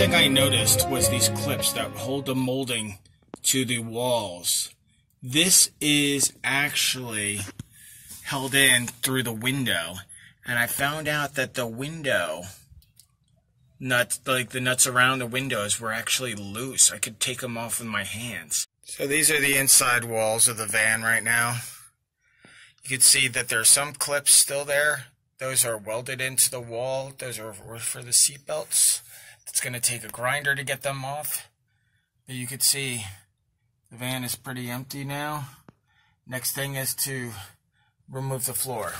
thing I noticed was these clips that hold the molding to the walls. This is actually held in through the window, and I found out that the window nuts, like the nuts around the windows, were actually loose. I could take them off with my hands. So these are the inside walls of the van right now. You can see that there are some clips still there. Those are welded into the wall. Those are for the seat belts. It's going to take a grinder to get them off. But you can see the van is pretty empty now. Next thing is to remove the floor.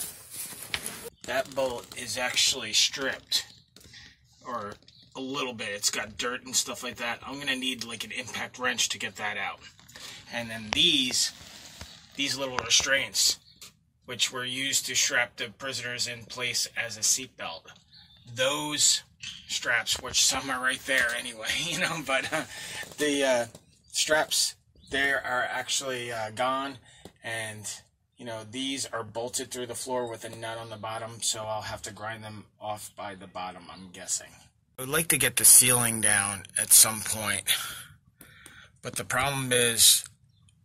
That bolt is actually stripped, or a little bit. It's got dirt and stuff like that. I'm going to need like an impact wrench to get that out. And then these little restraints, which were used to strap the prisoners in place as a seatbelt. Those straps, which some are right there anyway, you know, but the straps there are actually gone, and, you know, these are bolted through the floor with a nut on the bottom, so I'll have to grind them off by the bottom, I'm guessing. I would like to get the ceiling down at some point, but the problem is,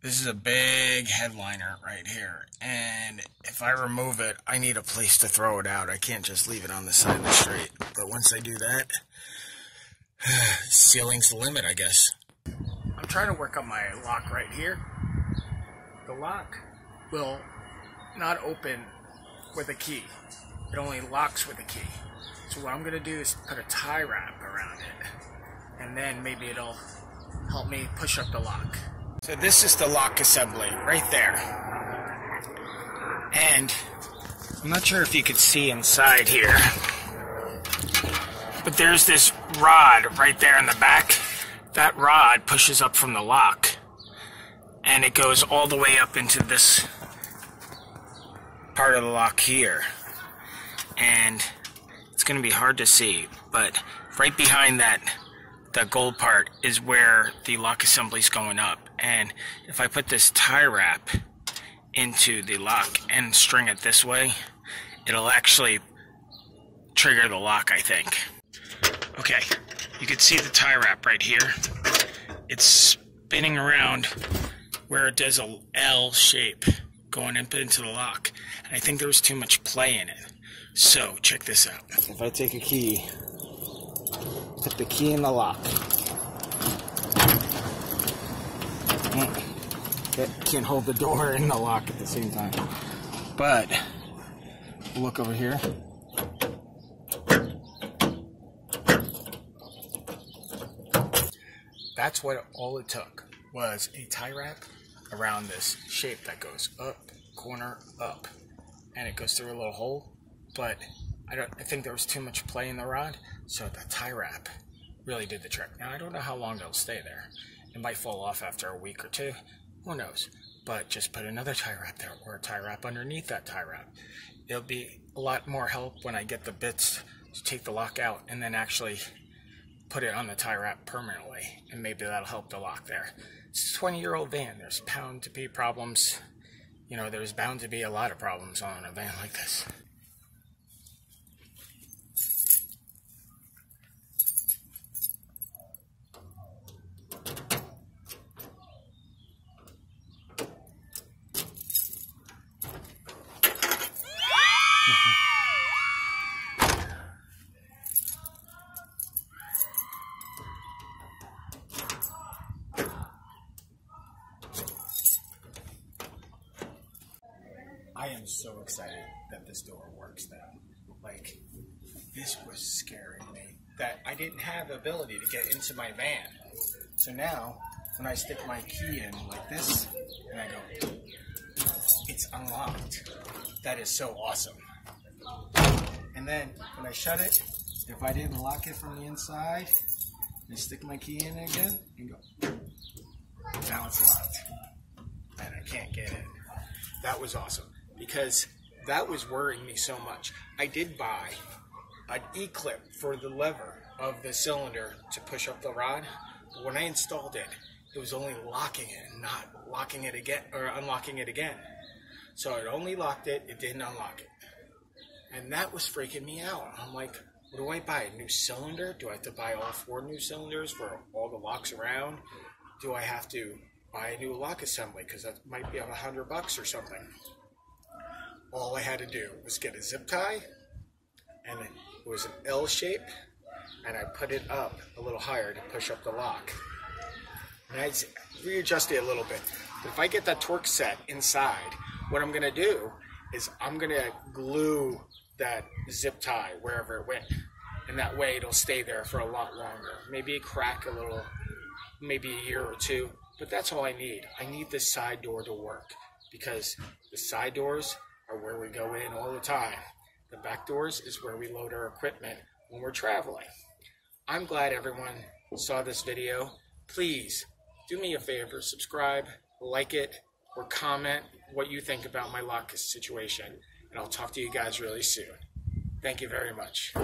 this is a big headliner right here, and if I remove it, I need a place to throw it out. I can't just leave it on the side of the street. But once I do that, ceiling's the limit, I guess. I'm trying to work on my lock right here. The lock will not open with a key. It only locks with a key. So what I'm going to do is put a tie wrap around it, and then maybe it'll help me push up the lock. So this is the lock assembly right there, and I'm not sure if you could see inside here, but there's this rod right there in the back. That rod pushes up from the lock, and it goes all the way up into this part of the lock here, and it's going to be hard to see, but right behind that, that gold part is where the lock assembly's going up. And if I put this tie wrap into the lock and string it this way, it'll actually trigger the lock, I think. Okay, you can see the tie wrap right here. It's spinning around where it does an L shape going up into the lock. And I think there was too much play in it. So check this out. If I take a key, put the key in the lock. Can't hold the door and the lock at the same time. But look over here. That's what all it took, was a tie wrap around this shape that goes up, corner, up. And it goes through a little hole, but I think there was too much play in the rod, so the tie wrap really did the trick. Now I don't know how long it'll stay there. It might fall off after a week or two, who knows, but just put another tie wrap there, or a tie wrap underneath that tie wrap. It'll be a lot more help when I get the bits to take the lock out and then actually put it on the tie wrap permanently, and maybe that'll help the lock there. It's a 20-year-old van. There's bound to be problems. You know, there's bound to be a lot of problems on a van like this. I am so excited that this door works now. Like, this was scaring me, that I didn't have the ability to get into my van. So now, when I stick my key in like this, and I go, it's unlocked. That is so awesome. And then, when I shut it, if I didn't lock it from the inside, I stick my key in again, and go, now it's locked. And I can't get in. That was awesome, because that was worrying me so much. I did buy an E-clip for the lever of the cylinder to push up the rod. But when I installed it, it was only locking it and not locking it again, or unlocking it again. So it only locked it, it didn't unlock it. And that was freaking me out. I'm like, What do I buy? A new cylinder? Do I have to buy all four new cylinders for all the locks around? Do I have to buy a new lock assembly? Because that might be on $100 or something. All I had to do was get a zip tie, and it was an L shape, and I put it up a little higher to push up the lock. And I readjusted it a little bit. But if I get that torque set inside, what I'm going to do is I'm going to glue that zip tie wherever it went. And that way it'll stay there for a lot longer. Maybe crack a little, maybe a year or two. But that's all I need. I need this side door to work, because the side doors are where we go in all the time. The back doors is where we load our equipment when we're traveling. I'm glad everyone saw this video. Please do me a favor, subscribe, like it, or comment what you think about my lock situation, and I'll talk to you guys really soon. Thank you very much.